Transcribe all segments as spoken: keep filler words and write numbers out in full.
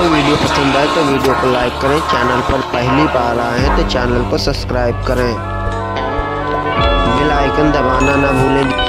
तो वीडियो पसंद आए तो वीडियो को लाइक करें। चैनल पर पहली बार आए हैं तो चैनल को सब्सक्राइब करें। बेल आइकन दबाना ना भूलें।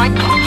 Like